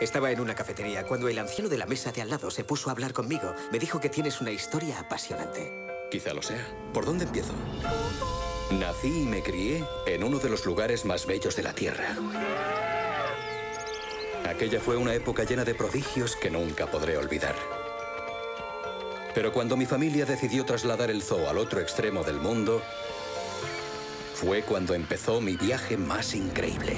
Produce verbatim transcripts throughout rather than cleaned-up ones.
Estaba en una cafetería cuando el anciano de la mesa de al lado se puso a hablar conmigo. Me dijo que tienes una historia apasionante. Quizá lo sea. ¿Por dónde empiezo? Nací y me crié en uno de los lugares más bellos de la Tierra. Aquella fue una época llena de prodigios que nunca podré olvidar. Pero cuando mi familia decidió trasladar el zoo al otro extremo del mundo, fue cuando empezó mi viaje más increíble.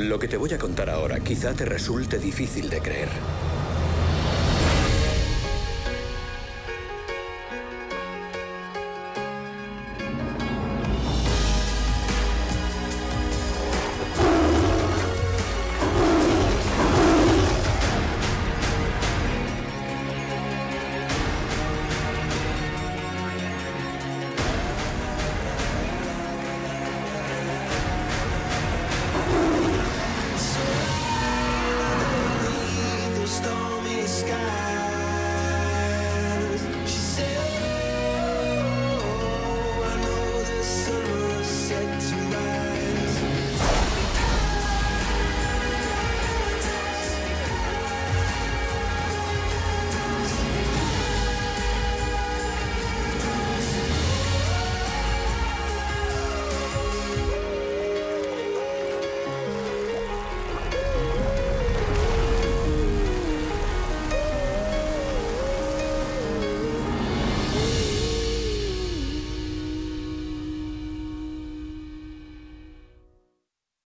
Lo que te voy a contar ahora quizá te resulte difícil de creer.